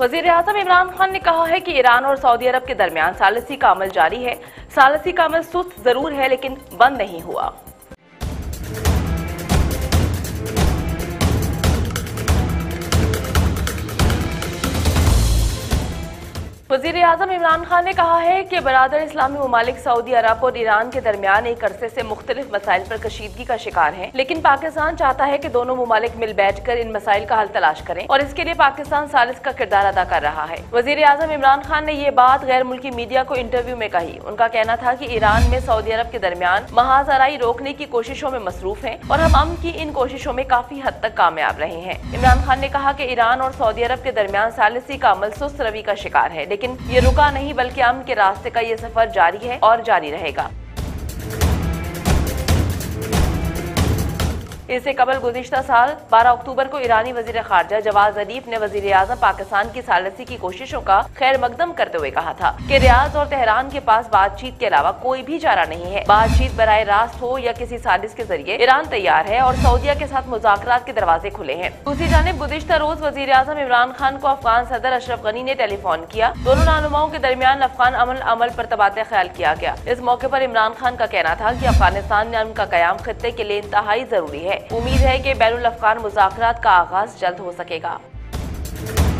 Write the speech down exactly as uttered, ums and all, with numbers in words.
वज़ीर आज़म इमरान खान ने कहा है कि ईरान और सऊदी अरब के दरमियान सालसी का अमल जारी है। सालसी का अमल सुस्त जरूर है लेकिन बंद नहीं हुआ। वज़ीर आज़म इमरान खान ने कहा है कि बरादर इस्लामी ममालिक सऊदी अरब और ईरान के दरमियान एक अरसे से मुख्तलिफ मसाइल पर कशीदगी का शिकार है, लेकिन पाकिस्तान चाहता है कि दोनों ममालिक मिल बैठ कर इन मसाइल का हल तलाश करें और इसके लिए पाकिस्तान सालिस का किरदार अदा कर रहा है। वज़ीर आज़म इमरान खान ने ये बात गैर मुल्की मीडिया को इंटरव्यू में कही। उनका कहना था कि ईरान में सऊदी अरब के दरमियान महाजराई रोकने की कोशिशों में मसरूफ है और हम अमन की इन कोशिशों में काफी हद तक कामयाब रहे हैं। इमरान खान ने कहा कि ईरान और सऊदी अरब के दरमियान सालिसी का अमल सुस्त रवि का शिकार है, लेकिन ये रुका नहीं बल्कि अमन के रास्ते का ये सफर जारी है और जारी रहेगा। इससे कबल गुज़िश्ता साल बारह अक्टूबर को ईरानी वज़ीर ख़ारजा जवाद ज़रीफ ने वज़ीर आज़म पाकिस्तान की सालसी की कोशिशों का खैर मकदम करते हुए कहा था कि रियाद और तेहरान के पास बातचीत के अलावा कोई भी चारा नहीं है। बातचीत बराए रास्त हो या किसी साजिश के जरिए ईरान तैयार है और सऊदिया के साथ मुज़ाकरात के दरवाजे खुले हैं। दूसरी जानिब गुज़िश्ता रोज वज़ीर आज़म इमरान खान को अफगान सदर अशरफ गनी ने टेलीफोन किया। दोनों रहनुमाओं के दरमियान अफगान अमन अमल पर तबादला ख्याल किया गया। इस मौके पर इमरान खान का कहना था कि अफगानिस्तान में अमन का कयाम खित्ते के लिए इंतहाई जरूरी है। उम्मीद है कि बैनुल अफगान मुज़ाकरात का आगाज जल्द हो सकेगा।